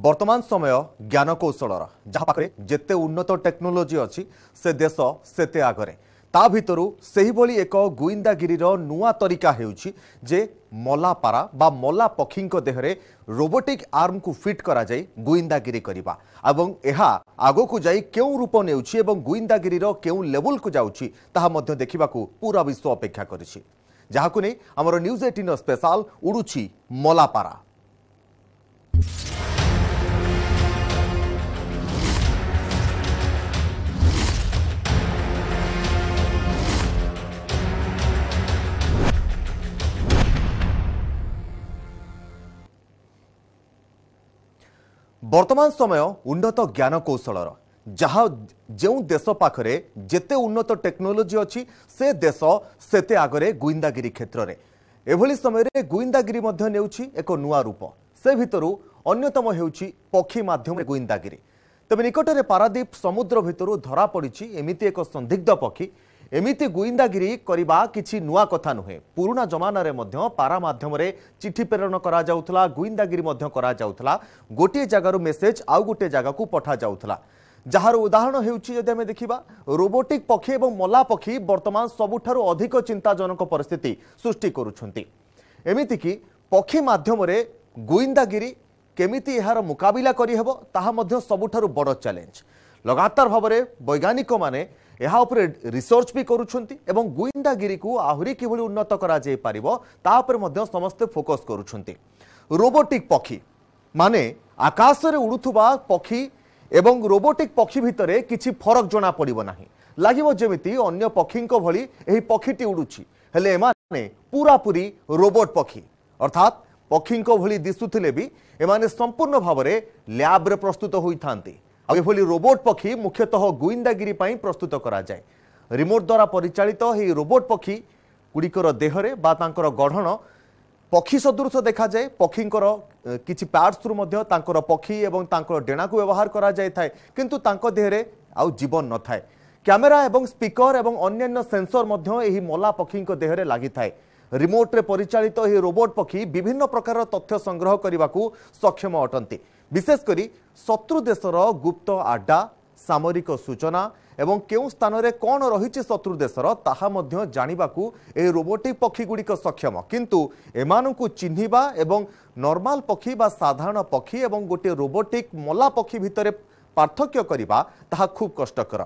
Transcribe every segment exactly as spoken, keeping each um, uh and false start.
बर्तमान समय ज्ञान कौशलर जहाँ पाखे जिते उन्नत टेक्नोलोजी अच्छी से देश सेते आगरे ता भितरु सेहिबोली एक गुइंदागिरीर नुआ तरीका हेउछि जे मलापारा बा मला पक्षी देहरे रोबोटिक आर्म को फिट करा जाई गुइंदागिरी करबा एवं एहा आगो को जाई केउ रूप नेउछि एवं गुइंदागिरीर केउ लेवल को जाउछि ताहा मध्य देखिबाकू पूरा विश्व अपेक्षा करिछि जाहाकू नै हमर न्यूज अठारह स्पेशल उडुछि मलापारा। बर्तमान समय उन्नत ज्ञान कौशलर जहाँ जो देश पाखरे जेते उन्नत टेक्नोलोजी अच्छी से देश सेते आगरे गुइंदागिरी क्षेत्र में एभली समय रे गुइंदागिरी मध्य नेउछि एक नुआ रूप से भितरु अन्यतम हेउछि पक्षी माध्यम रे गुइंदागिरी। तबे निकटरे पारादीप समुद्र भितरु धरा पड़िछि एमिति एक संदिग्ध पक्षी। एमिति गुइंदागिरी करबा किछि नुआ कथा नुहे, पुराना जमाना रे मध्य पारा माध्यम रे चिट्ठी प्रेरण करा जाउथला, गुइंदागिरी मध्य करा जाउथला, गोटे जगारो मेसेज आउ गोटे जगह को पठा जाउथला। जहार उदाहरण हेउछि जदि हम देखिबा रोबोटिक पक्षी एवं मला पक्षी वर्तमान सबुठारो अधिक चिंताजनक परिस्थिति सृष्टि करूछन्ति। एमिति कि पक्षी माध्यम रे गुइंदागिरी केमिति एहार मुकाबला करिहेबो ताहा मध्य सबुठारो बड़ चैलेंज। लगातार भाव में वैज्ञानिक माने यहाँ उपरे रिसर्च भी करुछन्ति एवं गुइंदागिरी को आहुरी किभली उन्नत करा जाय पारिबो ता उपर मध्य समस्त फोकस करुछन्ति। रोबोटिक पक्षी माने आकाश रे उडुथुबा पक्षी एवं रोबोटिक पक्षी भितरे किछि फरक जना पड़िबो नाही, लागिबो जेमिति अन्य पक्षीको भली एही पक्षीटी उडुछि, हेले माने पूरा पूरी रोबोट पक्षी अर्थात पक्षीको भली दिसुथिले भी एमाने संपूर्ण भाव में लैब रे प्रस्तुत होइथान्ति। अब एभली रोबोट पक्षी मुख्यतः गुइंदागिरी प्रस्तुत करा जाए। रिमोट द्वारा परिचालित हे रोबोट पक्षी गुड़िकर देहरे बा तांकर गढ़ण पक्षी सदृश देखा जाए। पक्षींकर किछि पार्ट्स रु मध्य तांकर पक्षी एवं तांकर डेणा को व्यवहार करा जाय थाए किंतु तांको देहरे आउ जीवन न थाए। कैमेरा एवं स्पीकर एवं अन्य सेंसर मध्य एही मला पक्षींक देहरे लागि थाए। रिमोट रे परिचालित हे रोबोट पक्षी विभिन्न प्रकार तथ्य संग्रह करबाकू सक्षम अटंती, विशेषकर शत्रु देशर गुप्त आड्डा, सामरिक सूचना एवं केउ स्थान रे कोन रहिछि शत्रु देशर ताहा मध्य जानिबाकू ए रोबोटिक पक्षी गुडी को सक्षम। किंतु एमानकू चिन्हिबा एवं नॉर्मल पक्षी बा साधारण पक्षी एवं गोटे रोबोटिक मला पक्षी भितरे पार्थक्य करबा ताहा खूब कष्टकर।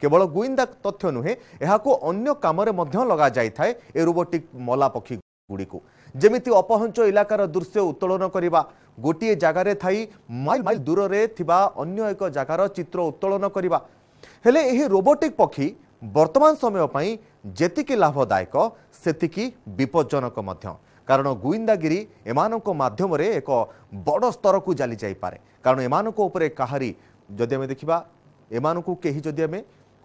केवल गुइंदा तथ्य नुहे, एहाको अन्य काम रे मध्य लगा जाय थाए। ए रोबोटिक मला पक्षी गुडी को जेमिति अपहंच इलाकार दृश्य उत्तोलन करवा, गोटे जगार थी माइल माइल दूर से अन्य एक जगार चित्र उत्तोलन करवा। हेले एही रोबोटिक पक्षी वर्तमान समय पई जेतिकी लाभदायक सेतिकी विपज्जनक मध्य, कारण गुइंदागिरी एमानक माध्यम रे एक बड़ स्तर को जाली जाई पारे। कारण एमानक ऊपर काहारी जदि हम देखिबा एमानक केही जदि हम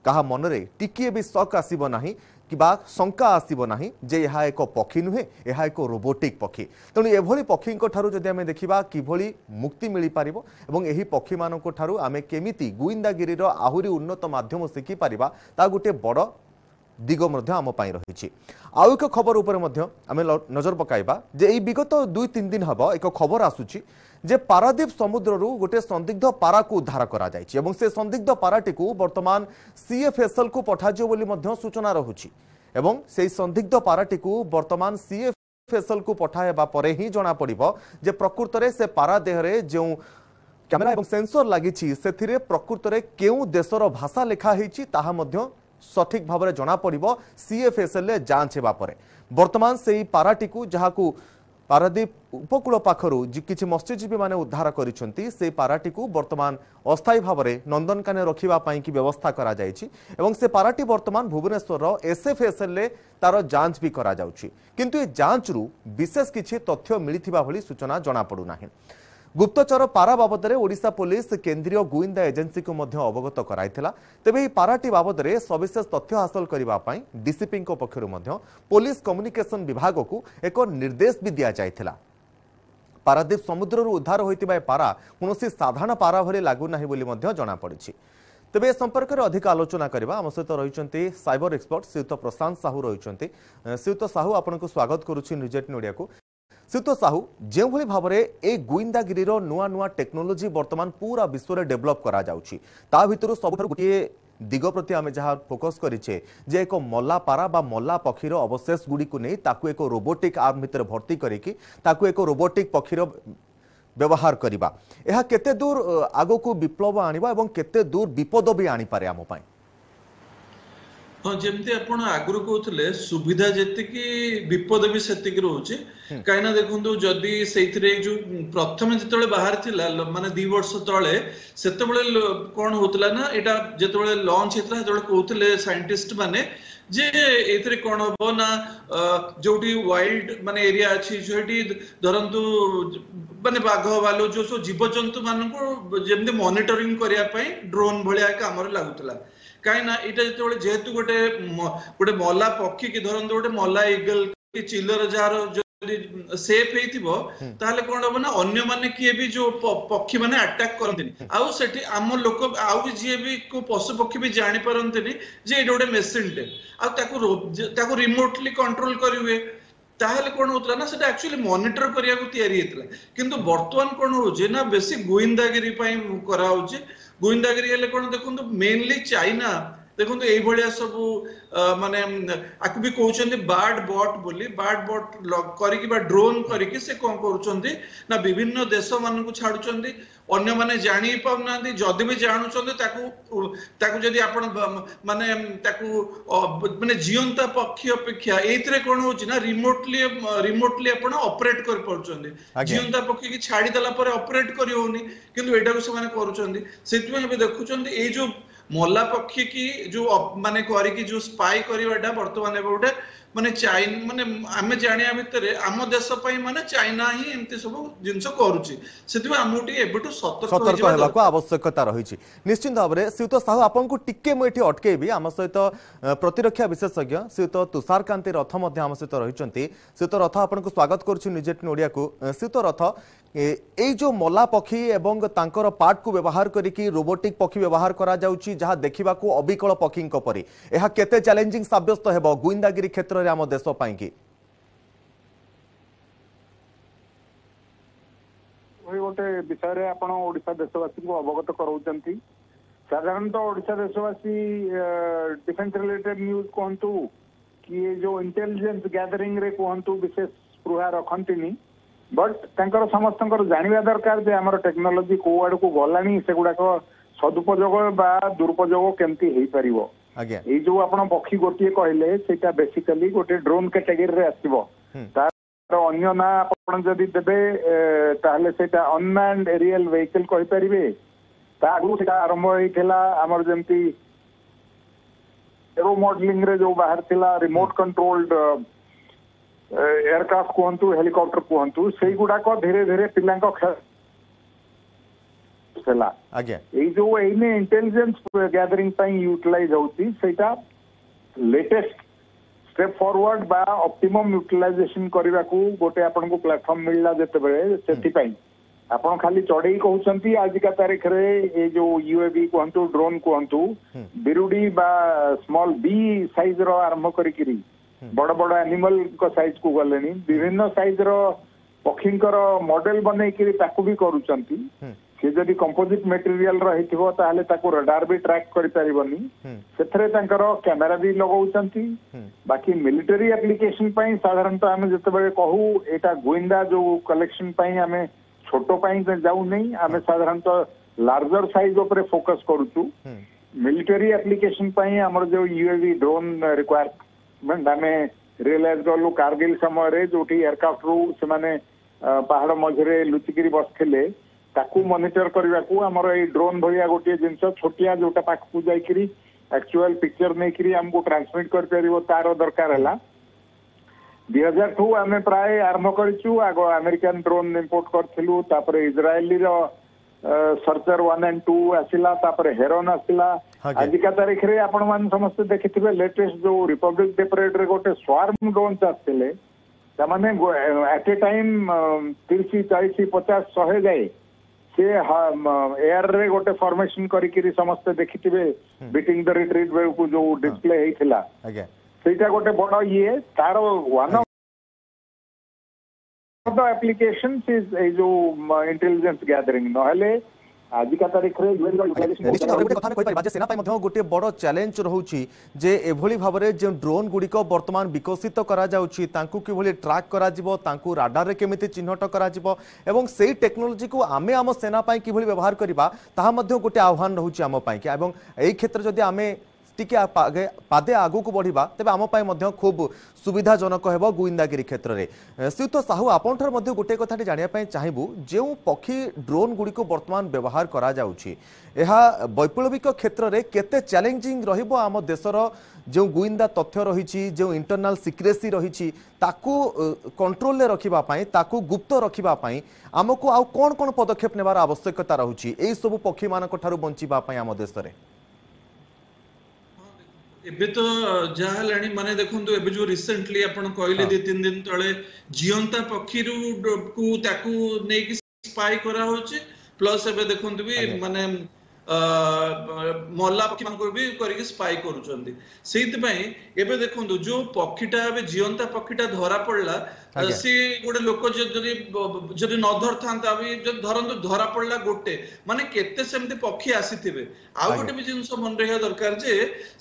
कहा मनरे टिकिए भी शक आसीबो नाही किबा शंका आसीबो नाही जे यहा एको पक्षी नुहे, यहा एको रोबोटिक पक्षी। तेणु एभली पक्षी को ठारू जदि आमे देखिबा किभली मुक्ति मिली पारिबो एवं एही पक्षी मानन को ठारू आमे केमिति गुइंदागिरी रो आहुरी उन्नत माध्यम सिखि पारिबा ता गुटे बड़ दिग मध्य आम पाई रहिछि। आउ एक खबर उपर मध्य आमे नजर पकाइबा जे एही विगत दुई तीन दिन हबो एक खबर आसुछि जे पारादीप समुद्र रु गोटे संदिग्ध पारा को उद्धार करा जायछि एवं से संदिग्ध पाराटी को वर्तमान सीएफएसएल को पठाजो बोली मध्य सूचना रहुछि एवं से संदिग्ध पाराटी को वर्तमान सीएफएसएल को पठाएबा परे ही जना पड़िबो जे प्रकृत रे से पारा देहरे जो कैमरा एवं सेंसर लागिछि सेथिरे प्रकृत रे केउ देशर भाषा लेखा हेछि ताहा मध्य सठिक भाव में जना पड़िबो सीएफएसएल रे जांच हेबा परे। वर्तमान सेही पाराटी को जहाकू पारादीप उपकूल पाखरु किछि मत्स्यजीवी माने उद्धार करिसंती से पाराटी को वर्तमान अस्थायी भाव में नंदनकाने रखिबा पई कि व्यवस्था करा जायछि एवं से पाराटी वर्तमान भुवनेश्वर एसएफएसएल ले तार जांच भी करा जाउछि किंतु ए जांच रु विशेष किछि तथ्य मिलिथिबा भली सूचना जना पडु नाही। गुप्तचर पारा बाबद में ओडिशा पुलिस केंद्रीय गुइंदा एजेन्सी को मध्य अवगत कराइथिला। तेबे एही पाराटी बाबद में सविशेष तथ्य हासिल करबा पई डीसीपी को पक्षरु मध्य पुलिस कम्युनिकेशन विभाग को एक निर्देश भी दिया जाइथिला। पारादीप समुद्र रु उद्धार होइतिबा पारा कोनोसी साधारण पारा भले लागू नाही बोली मध्य जना पड़िछि। तेबे संपर्क में अधिक आलोचना करबा आम सहित रहिचंती साइबर एक्सपर्ट श्रीयुत प्रशांत साहू रहिचंती। श्रीयुत साहू आपनको स्वागत करूछि न्यूज अठारह ओडिया को। सुतो साहू जो भाव में ये गुईंदागिरी नुआ नुआ टेक्नोलोजी वर्तमान पूरा विश्व में डेभलप कर सब गोटे दिग प्रति आम जहाँ फोकस करें एक मल्ला पारा बा मल्ला पक्षीर अवशेष गुड़ी को नहीं ताकू एक रोबोटिक आर्म भितर भर्ती करके ताकू एक रोबोटिक पक्षीर व्यवहार करवा यह केते दूर आगो को विप्लव आनिबा एवं केते दूर विपद भी आनी पारे आम पाई। हाँ जमी आपड़ आगुरी कहते सुविधा जीक विपद भी से रोचे कहीं देखो जदि से जो प्रथम जो बाहर मानने दी वर्ष तेल से कौन होता ना यहाँ जो लंच होता से कहते सैंटिस्ट मैंने जे एथरे कौन हम ना जो वाइल्ड मान एरिया अच्छी जो धरतु मान बाघ भालू जो सब जीवजंतु मानू जमी मॉनिटरिंग करने ड्रोन भाया कम लगुला कहीं ना ये जेहेतु गोटे गोटे मल्ला पक्षी की धरतु गोटे मल्ला ईगल कि चिलर जार सेफ कौन हम ना अन्य माने किए भी जो पक्षी मैंने अटैक करते आउ सेठी आम लोक आउ जी भी को पशु पक्षी भी जानी परंतनी जे एटा गोटे मेसिन टे आ ताकू ताकू रिमोटली कंट्रोल करिवे ताहले कौन होता ना सेटा एक्चुअली मॉनिटर करिया को तैयारी हेतला किंतु वर्तमान कौन हो जे ना बेसी गोइंदागिरी पाई करा हो जे गोइंदागिरी हेले कौन देखो मेनली चाइना देखो तो ये सब माने आपको भी कहते बार्ड बॉट बोली बार्ड बॉट करी ड्रोन करी से कौन कर ना विभिन्न देश मान छाड़ुंट अन्न मैंने जाणी पाना जदि भी जाणुंत आप माने माने जीवंता पक्षी अपेक्षा ये कौन हो रिमोटली रिमोटली आप ऑपरेट कर पार्टी जीवंता पक्षी की छाड़देला ऑपरेट कर होनी किंतु एटा को से कर देखुं ये जो मल्ला पक्षी की जो माने करी की जो स्पाई करवाटा बर्तमान गोटे माने चाइन माने आम जाना भितर आम देश माने चाइना ही एमती सब जिनस कर सतर्क होगा आवश्यकता रही निश्चिंत भाव में। श्रीयुत साहू आपको टिके मुझे अटकेबी आम सहित प्रतिरक्षा विशेषज्ञ श्रीयुत तुषारकांति रथ आम सहित रही। श्रीयुत रथ आपको स्वागत करूज ओडिया को। श्रीयुत रथ ये जो मल्ला पक्षी एवं तांकर पार्ट को व्यवहार करी रोबोटिक पक्षी व्यवहार करा जाउछि जहाँ देखा अबिकल पक्षी परि यह केते चैलेंजिंग साब्यस्त हेबो गुइंदागिरी क्षेत्र में आम देश पाई कि गोटे विषय आप देशवासी को अवगत कराऊंट साधारणतः ओडिशा देशवासी डिफेन्स रिलेटेड न्यूज कहतु कि जो इंटेलिजेंस गैदरिंग रे कहतु विशेष स्पृहा रखती बट तंकर समस्त जाना दरकार जे आमर टेक्नोलोजी को आड़ को गलानी से गुड़ाक सदुपयोग बा दुरुपयोग केमती हो पार ये जो आप पक्षी गोटे कहले से बेसिकली गोटे ड्रोन कैटेगरी रे आसो अन्य ना आप जदि देवे ताहले सेटा अनमैन्ड एरियल व्हीकल कहि परिबे ता आगु सेटा आरंभ होइथला हमर जेंती एरो मॉडलिंग रे जो बाहर थिला रिमोट कंट्रोल्ड एयरक्राफ्ट कोहंतु हेलीकॉप्टर कोहंतु सेई गुडा को धीरे धीरे पिलां को खेला आगे ए जो एने इंटेलिजेंस गैदरिंग टाइम यूटिलाइज होती सेटा लेटेस्ट स्टेप फॉरवर्ड बा ऑप्टिमम यूटिलाइजेशन करबा को गोटे आपन को प्लेटफार्म मिलला जते बे सेति पई आपन खाली चढ़ई कहउछंती आजिका तारीख रे ए जो यूएवी कोहंतु ड्रोन कोहंतु बिरुडी बा स्मॉल बी साइज रो आरंभ करिकिरी बड़ बड़ एनिमल को साइज को गलेनी विभिन्न साइज रो पक्षी कर मॉडल बनैकिरी ताकू भी करूछंती से जदी कंपोजिट मटेरियल रहिथिबो ताहले ताकू रडार भी ट्रैक करि परिबनी सेथरे तंकर कैमरा भी लगाउचंती बाकी मिलिटरी एप्लीकेशन पई साधारणतः हम जते बे कहू एटा गोइंदा जो कलेक्शन पई हमें छोटो पई जाउ नहीं हमें साधारणतः लार्जर साइज ऊपर फोकस करूचू मिलिटरी एप्लीकेशन पई हमर जो यूएवी ड्रोन रिक्वायरमेंट हमें रियलाइज करलु कारगिल समय रे जोठी एयरक्राफ्ट रू से माने पहाड़ मझरे लुचिकिरी बसथिले ताकू मॉनिटर करबा को हमर ए ड्रोन भरिया गोटे जिंस छोटिया जोटा पाख को जाईकरी एक्चुअल पिक्चर नेकरी हमको ट्रांसमिट कर परबो तारो दरकार हला दो हज़ार दो हमें प्राय आरंभ करचू आगो अमेरिकन ड्रोन इंपोर्ट करथिलु तापरे इजरायली रो सर्चर वन एंड टू आसिला तापरे हेरोन आसिला आजिका तारीख रे आपण मान समस्त देखिथिबे लेटेस्ट जो रिपब्लिक डे परेड रे गोटे स्वार्म ड्रोन आथिले तमाने एट ए टाइम तीस चालीस पचास सौ जाय से एयर रे गोटे फॉर्मेशन करी समस्त देखिथिबे बीटिंग द रिट्रीट वे को जो डिस्प्ले हेइथिला सेटा गोटे बड़ ये तार one of the applications is जो intelligence gathering नहले आज का तारीख रे निश्चित भाव गोटे कथा कहि पारिबा जे सेना पई मध्ये गोटे बड़ चैलेंज रहउची जे एभली भाबरे जे ड्रोन गुडिक वर्तमान विकसित करा जाउची तांकु कि भली ट्रैक करा जिवो तांकु राडार रे केमिति चिन्हट करा जिवो एवं सेही टेक्नोलोजी को आमे आम सेना पई कि भली व्यवहार करिबा ताहा मध्ये गोटे आह्वान रहउची आम पई कि एवं एही क्षेत्र जदि आमे टिके आगे पादे आगु को बढ़िबा तबे आम पई मध्ये खूब सुविधाजनक हेबो गुइंदागिरी क्षेत्र रे। श्रीयुत साहू आपण थर मध्ये गोटे कथा जानिया पई चाहिबु जे पक्षी ड्रोन गुडी को वर्तमान व्यवहार करा जाउची एहा वैप्लविक क्षेत्र रे केते चैलेंजिंग रहिबो आम देशर जे गुइंदा तथ्य रहिची जे इंटरनल सिक्रेसी रहिची ताकू कंट्रोल रे रखिबा पई ताकू गुप्त रखिबा पई हमको आ कोन कोन पदक्षेप नेबार आवश्यकता रहुची एई सब पक्षी मानक थारु बंचिबा पई आम देश रे। एबे तो जहा माने देखंतु एबे जो रिसेंटली आपण कहले दे तीन दिन तले जियंता पक्षी रु को ताकू नै कि स्पाई करा होचे प्लस एबे देखंतु भी माने मोल्ला पक्षी मानको भी करिक स्पाई करूचंदी सेत पई एबे देखंतु जो पक्षीटा एबे जियंता पक्षीटा धरा पड़ला से गोटे लोक जदी जदी न धरथांता भी धरंतु धरा पड़ला गोटे माने केते सेमते पक्षी आसीथिबे आ गोटे भी जिंस मन रहिया दरकार जे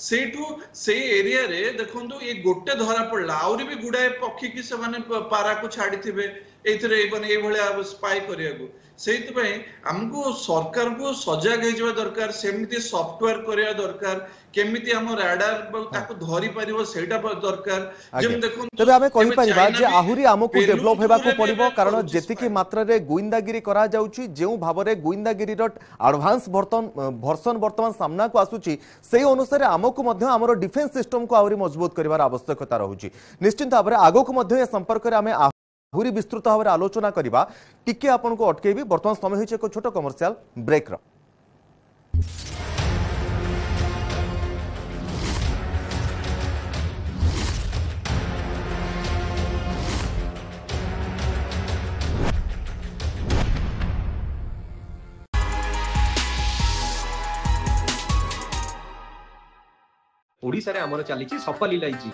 सेठू से एरिया रे देखंतु ए गोटे धरा पड़ला आउरी भी गुडा पक्षी कि से माने पारा को छाडीथिबे एथरे एवन ए भले स्पाई करिया को सेत पई हमको सरकार को सजग हेजवा दरकार सेमते सॉफ्टवेयर करिया दरकार केमिति हम राडार ताको धरि परिबो सेटा दरकार जेम देखो तबे हमें कहि परिबा जे आहुरी हमको डेवलप हेबा को पड़िबो कारण जेति की मात्रा रे गुइंदागिरी करा जाउची जेउ भाव रे गुइंदागिरी रट एडवांस वर्तमान वर्षन वर्तमान सामना को आसुची सेही अनुसार हमको मध्ये हमरो डिफेंस सिस्टम को आहुरी मजबूत करिवार आवश्यकता रहउची। निश्चित भाबरे आगो को मध्ये संपर्क रे हमें पूरी विस्तृत भाव आलोचना करवा टिके आपन को अटकेबी वर्तमान समय होइछ एक छोट कमर्शियल ब्रेक रो। ओडिसा रे हमर चली सफल इलाइची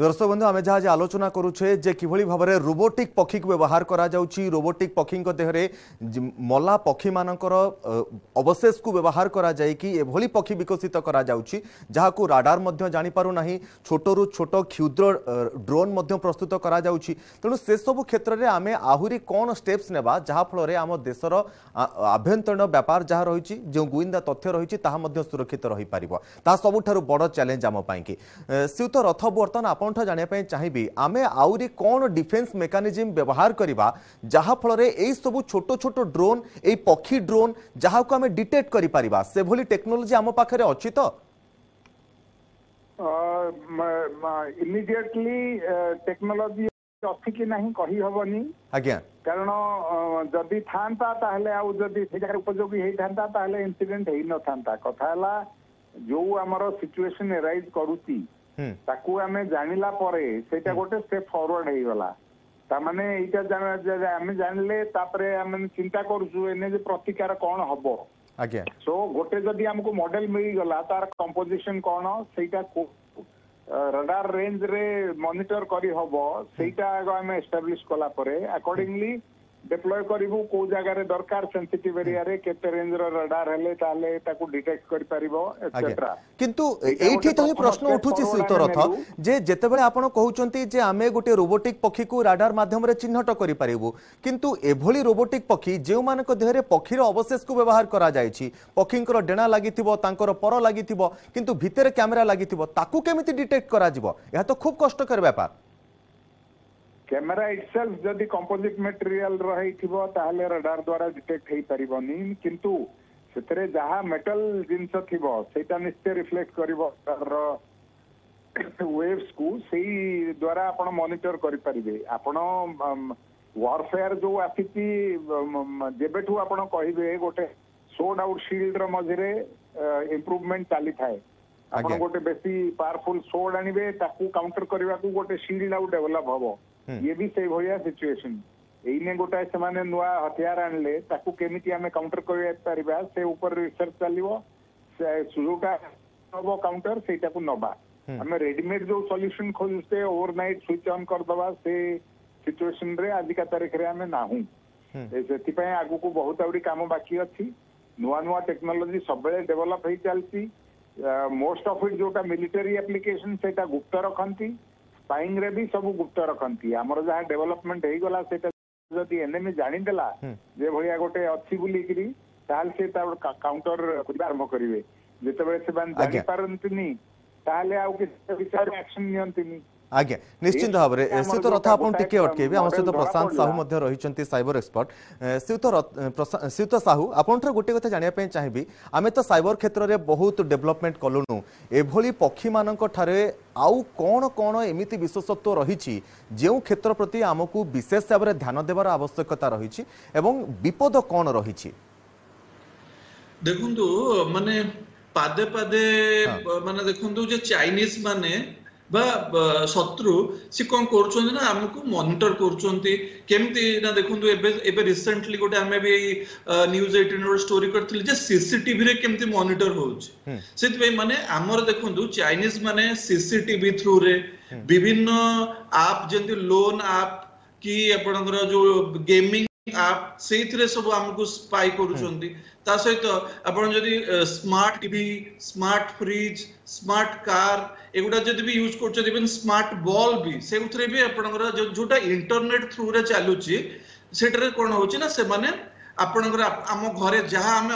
दर्शक बंधु आम जहाँ आलोचना करुचे जे कि भाव में रोबोटिक पक्षी को व्यवहार करा जाउची रोबोटिक पक्षी देहरे मला पक्षी मानकर अवशेष को व्यवहार करा जाय कि एभली पक्षी विकसित करा जाउची जहाको राडार मध्य जानि पारु नाही छोटरू छोट क्षुद्र ड्रोन मध्य प्रस्तुत करा जाउची तेणु से सब क्षेत्र में आम आहुरी कौन स्टेप्स नेबा जहाँ फल आम देशर आभ्यंतरण व्यापार जहाँ रही जो गुइंदा तथ्य रही सुरक्षित रही पारिबो ता सबुठारु बड़ चैलेंज आम पाइंकि श्रीयुत रथ बर्तन आप जानिया चाहिए आमे आउरी कौन डिफेंस मेकानिजम व्यवहार करवा जहाँ फल सब छोट छोट ड्रोन ए पक्षी ड्रोन जहाँ को आमे डिटेक्ट करि पारिबा से भली टेक्नोलोजी आम पाखरे अछि तो इमिडिएटली टेक्नोलोजी अछि कि नहीं कहि हबनी आज्ञा कारण जदि थांता ताहले आ जदि सेटा उपयोगी हे थांता ताहले इंसिडेंट हे न थांता कथा हला जो हमरो सिचुएशन अराइज करूती ताकू आमे जानिला परे सेटा गोटे स्टेप फॉरवर्ड हे गला ता माने एटा आमे जानिले तापरे आमे चिंता करूछु एने जे प्रतिकार कोन हबो आज्ञा सो गोटे जदी हमको मॉडल मिल गला तार कंपोजिशन कोन सेटा को रडार रेंज रे मॉनिटर करी हबो सेटा आमे एस्टैब्लिश कला परे अकॉर्डिंगली डिप्लॉय करिवो को जगह रे दरकार सेंसिटिव एरिया रे केते रेंज रो रडार हेले ताले ताकू डिटेक्ट करि परिबो एटसेट्रा किंतु एठी त प्रश्न उठुची श्रीयुत रथ जे जेते बेले आपण कहउचंती जे आमे गोटे रोबोटिक पक्षी को रडार माध्यम रे चिन्हट करि परिबो किंतु एभली रोबोटिक पक्षी जेउ मानक देहरे पक्षीर अवशेष को व्यवहार करा जायछि पक्षींकर डेणा लागिथिबो तांकर पर लागिथिबो किंतु भितरे कैमरा लागिथिबो ताकू केमिति डिटेक्ट करा जिवो एहा त खूब कष्ट कर व्यापार कैमेरा इटसेल्फ जदि कंपोजिट मटेरियल रही ताहले रडार द्वारा डिटेक्ट हो पारनी किंतु से जहाँ मेटल जिनस थोड़ा निश्चय रिफ्लेक्ट कर वेव्स को सही द्वारा आप मॉनिटर करें आपण वारफेयर जो आसी जेबेठू आप कहे गोटे सोड आउट शील्ड मझे इम्प्रूवमेंट चली थाए आप गोटे बेसी पावरफुल सोड आनिबे ताकू काउंटर करने को गोटे शील्ड आउ डेवलप हम ये भी से भैया सिचुएशन एने गोटाए से नुआ हथियार आणले ताकू केमिति आमे काउंटर कर पारिबा से ऊपर रिसर्च चलिवो से सुजुका हबो काउंटर सेटा को नबा आमे रेडीमेड जो सॉल्यूशन खोजते ओवरनाइट स्विच ऑन कर दबा से सिचुएशन रे आज का तारीख रे आमे नाहू सेति पय आगु को बहुत आवडी काम बाकी अछि नुआ नुआ टेक्नोलॉजी सबले डेवलप होई चलती मोस्ट ऑफ इट जोटा मिलिटरी एप्लीकेशन सेटा गुप्त रखंती स्पाइंग रे भी सब गुप्त रखती आमर जहाँ डेवलपमेंट हो गला से जदि एनेमी जानीदेला जे भाया गोटे अच्छी बोल से काउंटर आरंभ करेंगे जिते से जानी पारती विषय एक्शन नि आज्ञा निश्चित भाव में श्रीयुत रथ आप अटके आम सहित प्रशांत साहू रही साइबर एक्सपर्ट श्रीयुत श्रीयुत साहू आपंठार गोटे कथा जानापी चाहिए आम तो साइबर क्षेत्र में बहुत डेवलपमेंट कलुणु एभली पक्षी मानक आउ कौन कौन एमती विशेषत्व रही जो क्षेत्र प्रति आमको विशेष भाव में ध्यान देवार आवश्यकता रही विपद कौन रही देखु मानने पादे पादे मान देखु चाइनीज माने शत्रु सी कौन करना आमको मनिटर कर देखते एबे रिसेंटली गोटे आम भी न्यूज अठारह स्टोरी करते सीसीटीवी केमती मनिटर हो माने आमर देखु चाइनीज माने सीसीटीवी थ्रू रे विभिन्न आप जंती लोन आप कि आपनकर जो गेमिंग आप से सब आमको स्पाई करा सहित आपड़ी smart TV smart fridge smart car एगुड़ा जब भी यूज कर स्मार्ट बॉल भी से भी जो जोटा इंटरनेट थ्रू रे चलुची से कौन हो आपणकर आम घरे जहाँ आम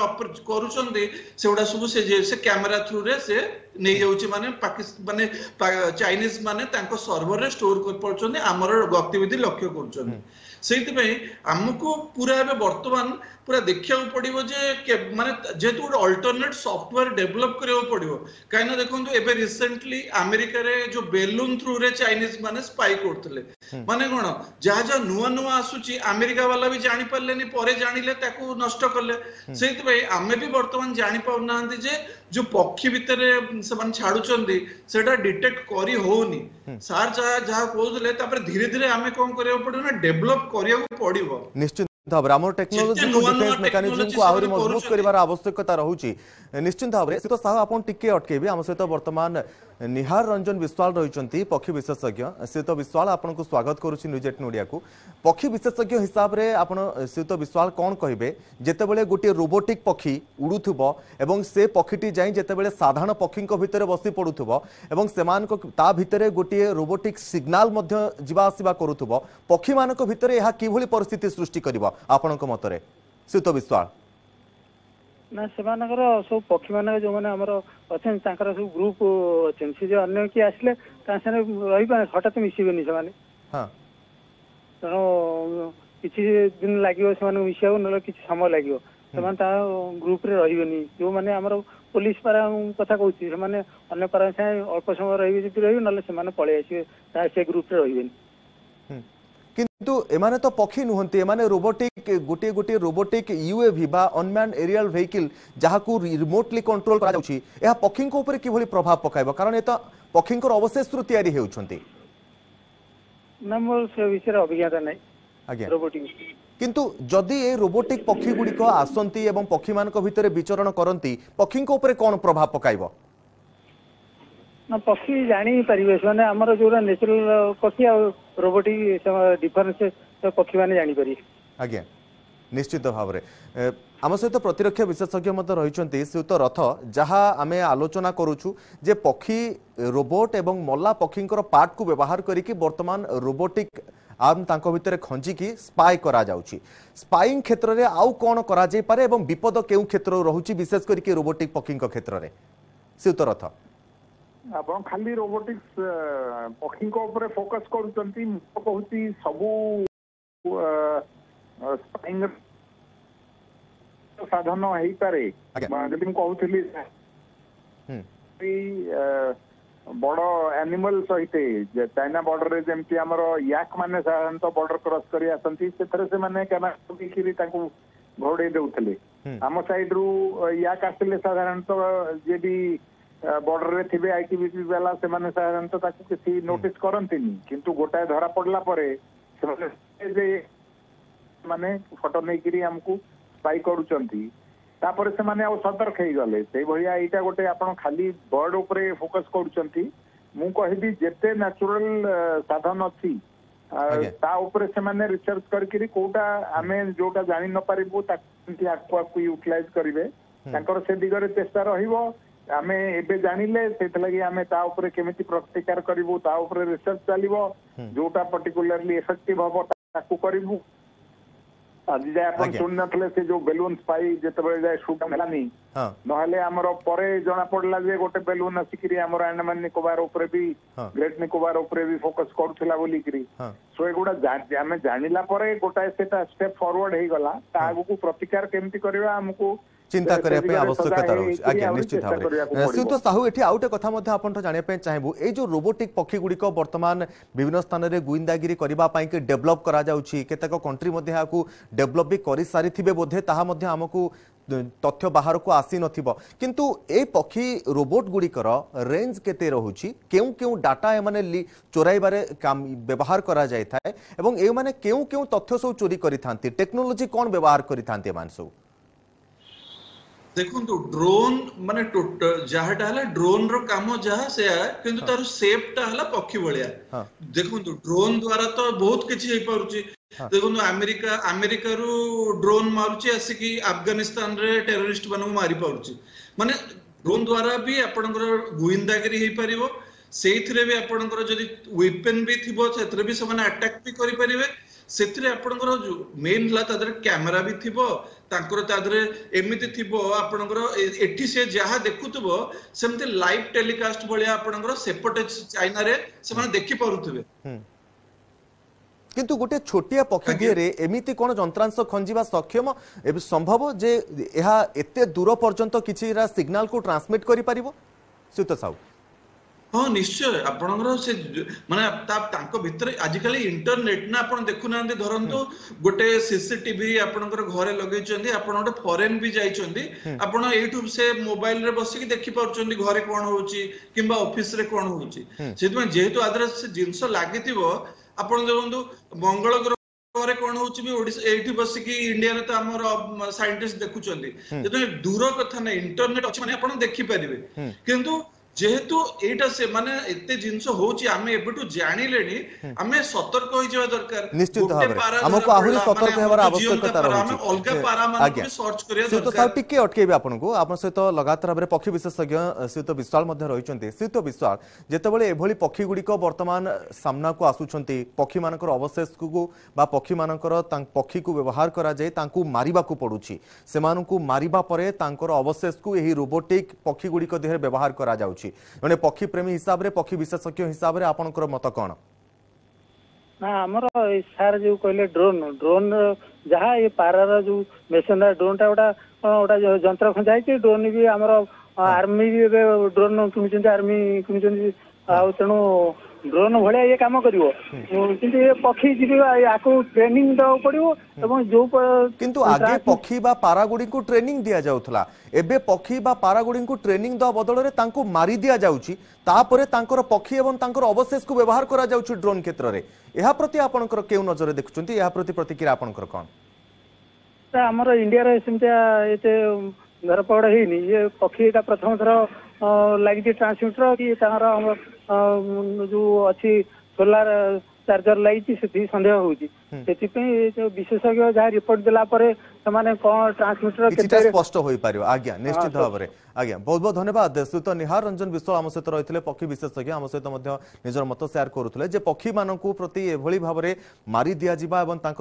करा सब से कैमेरा थ्रू रे से नहीं जाऊँच माने पाकिस्तान माने चाइनीज माने तांको सर्वर रे स्टोर कर पाउछन आमर गतिविधि लक्ष्य कर सेइतपई आमको पूरा ए वर्तमान पूरा देखा पड़ो जे माने जेतु गोटे अल्टरनेट सॉफ्टवेयर डेवलप करबो पड़ो कहीं देखो एबे रिसेंटली अमेरिका रे जो बेलून थ्रू रे चाइनीज माने स्पाई करथले माने कोन जहा जा नुवा नुवा आसुची अमेरिका वाला भी जानि परलेनी परे जानिले ताकू नष्ट करले सेइतपई आमे भी वर्तमान जानि पाउ नांदी जे जो पक्षी भितर से छाड़ुचंदी सेटा डिटेक्ट करी होउनी सार जा जा कोजले तापर धीरे धीरे आमे कोन करबो पड़ो ना डेवलप करियो पड़िबो निश्चित भाव टेक्नोलोजी डिफेंस मेकानिजम को आहरी मजबूत करार आवश्यकता रही निश्चिंत भाव में श्रीयुत साहू आप अटकेबे आम सहित बर्तमान निहार रंजन विश्वाल रही पक्षी विशेषज्ञ श्रीयुत विश्वाल आपन को स्वागत करुच्ची न्यूज अठारह ओडिया को पक्षी विशेषज्ञ हिसाब से आप श्रीयुत विश्वाल कौन कहे जितेबाला गोटे रोबोटिक पक्षी उड़ू एवं से पक्षीटी जाई जितेबाला साधारण पक्षी भितर बसी पड़ू एवं ता भितरे गोटे रोबोटिक सिग्नाल जावा आसवा करुव पक्षी मान भितर यह किभली परिस्थिति सृष्टि कर आपनक मतरे श्रीयुत विश्वाल ना से सब पक्षी मान जो मैंने अच्छे सब ग्रुप अच्छे से अगर किए आसले रही हटात मिसबेनि से तेणु किसी दिन लगे से मिसा ना कि समय लगे से ग्रुप रे रही जो मैंने आम पुलिस पारा कथा कहती से पारा सागे अल्प समय रही रही ना पलि आसवे से ग्रुप रे रही किंतु एमाने तो पक्षी नुहंती एमाने रोबोटिक गोटे गोटे रोबोटिक यूएवी बा अनमैन एरियल व्हीकल जहाकू रिमोटली कंट्रोल करा जाउची एहा पक्षी को ऊपर किभली प्रभाव पकाइबा कारण ए तो पक्षी को अवशेष रु तयारी हेउछंती नमो से विषय अभिज्ञता नै आगे रोबोटिक किंतु जदी ए रोबोटिक पक्षी गुडी को आसंती एवं पक्षी मान को भितरे विचरण करंती पक्षी को ऊपर कोन प्रभाव पकाइबो ना पक्षी जानी परिबे माने हमर जोरा नेचुरल पक्षी रोबोटिक डिफरेंस पक्षी मैंने जापर आज्ञा निश्चित भाव में आम सहित प्रतिरक्षा विशेषज्ञ मत रही श्रीयुत रथ जहाँ आम आलोचना करुचु जे पक्षी रोबोट एवं मल्ला पक्षी पार्ट को व्यवहार करिकी वर्तमान रोबोटिक आर्म तांक भितर खंजिकी स्पाई करा जाउची स्पाइंग क्षेत्र में आउ कौन करा जाय पारे एवं विपद केउ क्षेत्र रहुची विशेष करिकी रोबोटिक पक्षी क्षेत्र में श्रीयुत रथ आप खाली रोबोटिक्स पक्षी फोकस कर सबू साधन हो पारे जदि कहूली बड़ एनिमल सहित चाइना बॉर्डर रे जमती आमर याक माने साधारणतः बॉर्डर क्रॉस करी आसंती सेथरे से माने कैमरा देखिरी ताकू घोड़े देउथले आम साइड रु याक आसिले साधारणतः जे भी बॉर्डर रे थिबे आईटीबीपी वाला से माने साधारणतः ताकू किसी नोटिस करंतिनी किंतु गोटा धरा पड़ला परे से जे माने फोटो नै करी हमकू स्पाई करूचंती तापर से माने सतर्क हो गले से भाया यहाँ गोटे आप खाली बर्ड उपरे फोकस करूँ मु कहबी जेते नेचुरल साधन अच्छी से माने रिसर्च करके कोटा आम जोटा जानी न पारिबू आकु आकु यूटिलाइज करेंगे से दिगरे चेष्टा रहिबो आमे एबे जानिले सेतला कि आमे ता ऊपर केमिति प्रतिकार करिवो ता ऊपर रिसर्च चलिवो जोटा पर्टिकुलरली इफेक्टिव होबो ताकु करिवु आज जाय आपण सुन नथले से जो बेलून स्पाई जते बेले जाय शूट मेलानी नहले हमरो परे जना पडला जे गोटे बेलून नसिकरी हमरो अंडमान निकोबार ऊपर भी ग्रेट निकोबार ऊपर भी फोकस करथला बोली करी सो एगुडा आमे जानिला परे गोटा सेटा स्टेप फॉरवर्ड हे गला ता आगु को प्रतिकार केमिति करिवा हमकु चिंता करने आवश्यकता रोज आज्ञा निश्चित भाव में तो साहू ये आउटे कथा तो जानापी चाहेबू ए जो रोबोटिक पक्षी गुड़िक बर्तमान विभिन्न स्थान में गुइंदागिरी करने के डेभलप करतेक कंट्री डेभलप भी कर सारी बोधे तामको तथ्य बाहर को आसी न किंतु ए पक्षी रोबोट गुड़िकर रेंज केते रहुछि केउ केउ डाटा एमाने चोराइबारे काम व्यवहार करा जाय थाए एवं ए माने केउ केउ तथ्य सब चोरी करिथांती टेक्नोलोजी कोन व्यवहार करिथांती मान सब देखु ड्रोन माने जहाँ ड्रोन राम जहाँ से किंतु तार सेप्टा है पक्षी भाया देखु ड्रोन द्वारा तो बहुत किसी देखो अमेरिका अमेरिका रु ड्रोन मारुची आसिक अफगानिस्तान रे टेररिस्ट मानू मारी पार्टी माने ड्रोन द्वारा भी आपण गुइंदागिरी हो पार से वेपन भी थी भी अटैक भी करें सेतिरे आपणकर जो मेन ला तादर कैमरा भी थिबो तांकर तादर एमिति थिबो आपणकर एठी से जहा देखुतबो सेमते लाइव टेलीकास्ट भलिया आपणकर सेपटे चाइना रे से माने देखि परुतबे किंतु गोटे छोटिया पक्षी दिहरे एमिति कोन जंत्रांश खंजिबा सक्षम एबे संभव जे एहा एते दूर पर्यंत किछिरा सिग्नल को ट्रांसमिट करि परिबो सुत साहू हाँ निश्चय आपणकर से माने तांको भितर आजिकल इंटरनेट ना आप देखुना धरतु गोटे सीसीटीवी आपणकर घरे लगे आप गोटे फॉरेन भी जाइए से मोबाइल रे बसिक देखी पार्टी घरे कौन हो किंबा ऑफिस रे कौन हो जेहेतु आदर से जिनस लगे आप देखो मंगल ग्रह पर कौन हो बसिक इंडिया रे तो आम साइंटिस्ट देखुं दूर कथा ना इंटरनेट अच्छी माने आप देखिपारे किंतु जेहेतु एटा से माने एते जिंस होची आमे एबटू जानि लेनी आमे सतर्क होई जेवा दरकार निश्चित भाबरे हमको आहुरी सतर्क हेबार आवश्यकता रहूची आमे अलगा पारा मानके सर्च करिया दरकार तो सब टिके अटकेबे आपनको आपन सहित लगातार भाबरे पक्षी विशेषज्ञ श्रीयुत विश्वाल मध्ये रहिचंती श्रीयुत विश्वाल जेतेबेले एभली पक्षी गुडी को वर्तमान सामना को आसुचंती पक्षी मानकर अवशेष को बा पक्षी मानकर तांक पक्षी को व्यवहार करा जाय तांकू मारिबा को पडुची सेमानन को मारिबा परे तांकर अवशेष को एही रोबोटिक पक्षी गुडी को देहर व्यवहार करा जाय माने पक्षी प्रेमी हिसाब रे पक्षी विशेषज्ञ हिसाब रे आपनकर मत कोन ना हमर सार जो कहले ड्रोन ड्रोन जहा ये पारार जो मेसेंजर ड्रोन टाटा ओटा यंत्र खंजाई कि ड्रोन भी हमर आर्मी रे ड्रोन किमिचन आर्मी किमिचन आ तणो ड्रोन भले ये काम करिवो किंतु ये पक्षी जीवा याको ट्रेनिंग द पडिवो एवं जो किंतु आगे पक्षी बा पारागुडी को ट्रेनिंग दिया जाउथला एबे पक्षी बा पारागुडी को ट्रेनिंग द बदल रे तांको मारी दिया जाउची तापरे तांकर पक्षी एवं तांकर अवशेष को व्यवहार करा जाउची ड्रोन क्षेत्र रे एहा प्रति आपनकर केउ नजर देखुचंती एहा प्रति प्रतिक्रिया आपनकर कोन ता हमर इंडिया रे सिमता एते घर पड़ हेनी ये पक्षी का प्रथम थर लगी ट्रांसमिटर कि जो अच्छी सोलार चार्जर लगी सन्देह हो से विशेषज्ञ जहाँ रिपोर्ट देलापर स्पष्ट हो पारिबा। आज्ञा निश्चित भाव में आज्ञा बहुत बहुत धन्यवाद। श्रीयुत निहार रंजन विश्वाल आम सहित रही पक्षी विशेषज्ञ आम सहित निजर मत सेयार करुले जे पक्षी मान प्रति एभली भाव में मारी दि जावा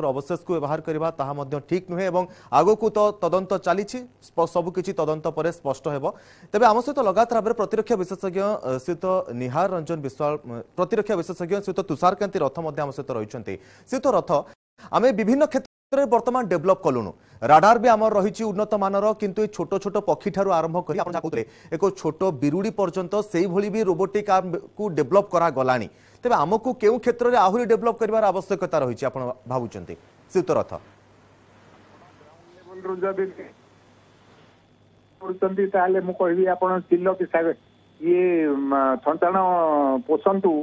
अवशेष को व्यवहार करवा ताहा ठीक नुहे। आगक तो तदंत चली सबकि तदंत पर स्पष्ट हो। तेज आम सहित लगातार भाव में प्रतिरक्षा विशेषज्ञ श्रीयुत निहार रंजन विश्वाल प्रतिरक्षा विशेषज्ञ श्रीयुत तुषारकांति रथ आम सहित रही। श्रीयुत रथ आम विभिन्न क्षेत्र वर्तमान डेवलप कलुणु राडार भी आम रही उन्नत मानर किंतु छोट छोट पक्षी ठारू आरंभ कर एक छोट बिरुड़ी पर्यंत से भी रोबोटिक आर्म को डेवलप करा गलानी। तेबे आमको केउ क्षेत्र रे आहुरी डेवलप करबार आवश्यकता रही आपण भाबुचंती श्रीयुत रथ? मु कहबी आपण तिलक हिसाब ये थंटाण पोषंतु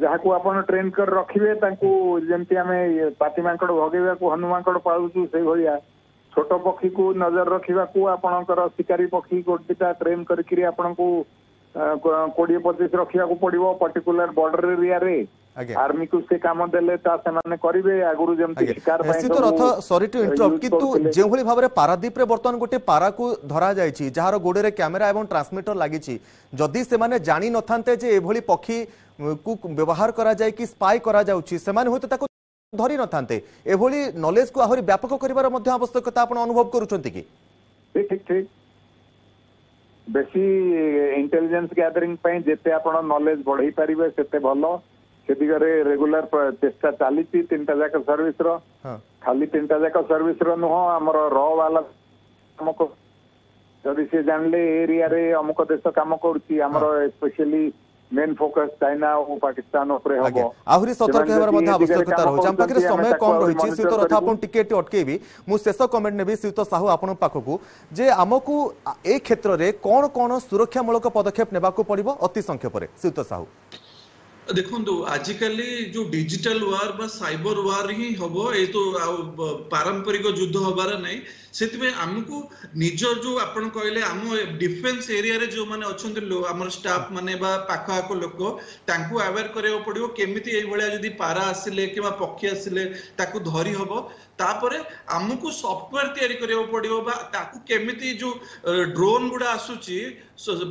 जहाको आपन ट्रेन कर रखिबे तांको जेंति आमे पातिमांकड भगेबा को हनुमानकड पाळुछु से भलिया छोट पक्षी को नजर रखिबा को आपनकर शिकारी पक्षी गोटिटा ट्रेन करकिरी आपनको कोडी पच्चीस रखिबा को पडिबो पर्टिकुलर बॉर्डर एरिया रे आर्मी को से काम देले ता से माने करिवे आगुरु जेंति शिकार पाए। सितो रथ सॉरी टू इंटरप्ट किंतु जे भली भाबरे पारादीप रे वर्तमान गोटे पारा को धरा जाय छी जहार गोडे रे कैमरा एवं ट्रांसमीटर लागि छी। जदि से माने जानि नथानते जे ए भली पक्षी को व्यवहार करा जाय कि स्पाई करा जाउ छी से माने होत ताको धरि नथानते ए भली नॉलेज को आहुरी व्यापक करिवार मध्य आवश्यकता आपण अनुभव करूचंती कि? ठीक ठीक ठीक बेसी इंटेलिजेंस गैदरिंग पय जेते आपण नॉलेज बढ़ाई परिबे सेते भलो। से दिगरे रेगुलर चेष्टा चली तीन जाक सर्विस रो खाली तीन जाक सर्विस रो नुह आम र वाला अमुक जदि सी जानले एरिया रे अमुक देश काम करुची आम स्पेशली मेन फोकस चाइना और पाकिस्तान उपरे हबो। आहुरी सतर्क हेबार मध्य आवश्यकता रहो। हम पाखरे समय कम रहिछि श्रीयुत रथ आपण टिकेट अटकेबी मु शेष कमेंट नेबी श्रीयुत साहू आपण पाखकू जे आमकू ए क्षेत्र रे कोन कोन सुरक्षामूलक पदक्षेप नेबाकू पड़िबो अति संक्षेप रे श्रीयुत साहू? देखो आजिकल जो डिजिटल वार बा साइबर वार ही हम ये तो पारंपरिक युद्ध हबार ना से आमको निजर जो आप कहले आम डिफेन्स एरिया रे जो माने अच्छा आम स्टाफ माने बा पाख आख लोक अवेयर कराया पड़ो केमी यदि पारा आसिले कि पक्षी आसिले ताकू धरी हम तापरे आमको सॉफ्टवेयर तैयारी कराया पड़ो ताकू केमी जो ड्रोन गुड़ा आसूची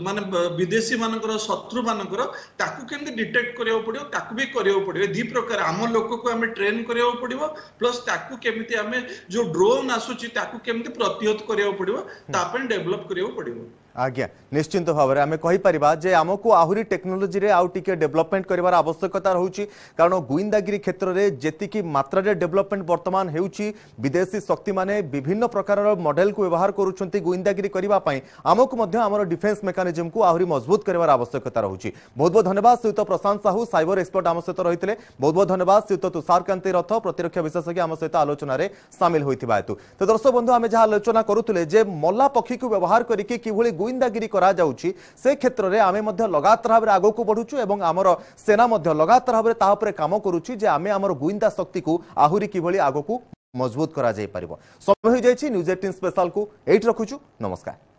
मान विदेशी मान शत्रु मानकर केमती डिटेक्ट कराया पड़ो ताकू भी कराया पड़ो। दी प्रकार आम लोक को आम ट्रेन कराया पड़ो प्लस ताकू केमती आम जो ड्रोन आसूची ताकू केमती प्रतिहत कराया पड़ो तापन डेवलप कराया पड़ो। आज्ञा निश्चिंत भाव में आम कहीपरिया जे आमको आहुरी टेक्नोलोजी रे आउ टिके डेवलपमेंट करार आवश्यकता रोचे कारण गुइंदागिरी क्षेत्र में जीक मात्रा डेवलपमेंट बर्तमान होउची विदेशी शक्ति माने विभिन्न प्रकार मॉडल को व्यवहार करुँच गुइंदागिरी करने आमको आम डिफेन्स मेकानिजम को आहुरी मजबूत करार आवश्यकता रोचे। बहुत बहुत धन्यवाद श्रीयुत प्रशांत साहू साइबर एक्सपर्ट आम सहित रही। बहुत बहुत धन्यवाद श्रीयुत तुषारकांति रथ प्रतिरक्षा विशेषज्ञ आम सहित आलोचन में सामिल होता हेतु। तो दर्शक बंधु आम जहाँ आलोचना करुले मल्ला पक्षी को व्यवहार करके किभली गुइंदागिरी करा जाउची से क्षेत्र में आमे मध्य लगातार भाव आगो को बढ़ुचु एवं आमर सेना मध्य लगातार भाव ता उपरे काम करुची जे आमे आमर गुइंदा शक्ति को आहुरी किभली आगो को मजबूत करा जाई परिबो। समय हो जाइछि न्यूज अठारह स्पेशल को एट रखुचु। नमस्कार।